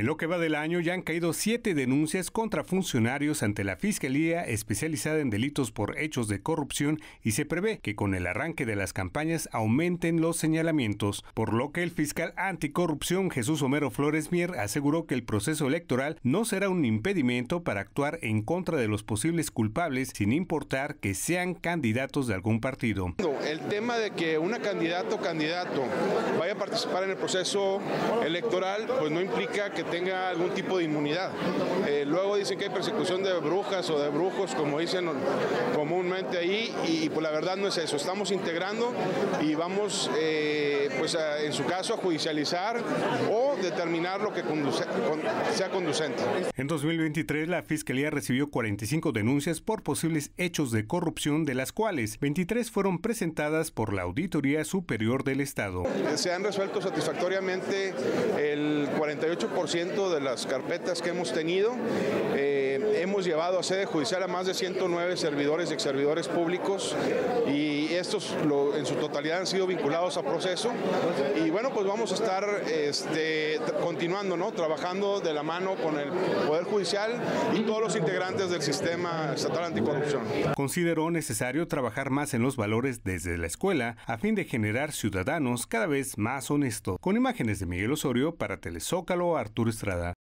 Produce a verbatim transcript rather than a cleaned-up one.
En lo que va del año ya han caído siete denuncias contra funcionarios ante la Fiscalía especializada en delitos por hechos de corrupción y se prevé que con el arranque de las campañas aumenten los señalamientos, por lo que el fiscal anticorrupción Jesús Homero Flores Mier aseguró que el proceso electoral no será un impedimento para actuar en contra de los posibles culpables sin importar que sean candidatos de algún partido. El tema de que una candidata o candidato vaya a participar en el proceso electoral pues no implica que tenga algún tipo de inmunidad. Eh, luego dicen que hay persecución de brujas o de brujos, como dicen comúnmente ahí, y pues la verdad no es eso. Estamos integrando y vamos eh, pues a, en su caso a judicializar o determinar lo que conduce, con, sea conducente. En dos mil veintitrés la Fiscalía recibió cuarenta y cinco denuncias por posibles hechos de corrupción, de las cuales veintitrés fueron presentadas por la Auditoría Superior del Estado. Se han resuelto satisfactoriamente el cuarenta y ocho por ciento de las carpetas que hemos tenido. Eh, hemos llevado a sede judicial a más de ciento nueve servidores y ex servidores públicos y estos lo, en su totalidad han sido vinculados a proceso. Y bueno, pues vamos a estar este, continuando, ¿no? Trabajando de la mano con el Poder Judicial y todos los integrantes del sistema estatal anticorrupción. Consideró necesario trabajar más en los valores desde la escuela a fin de generar ciudadanos cada vez más honestos. Con imágenes de Miguel Osorio para Telezócalo, Arturo Estrada.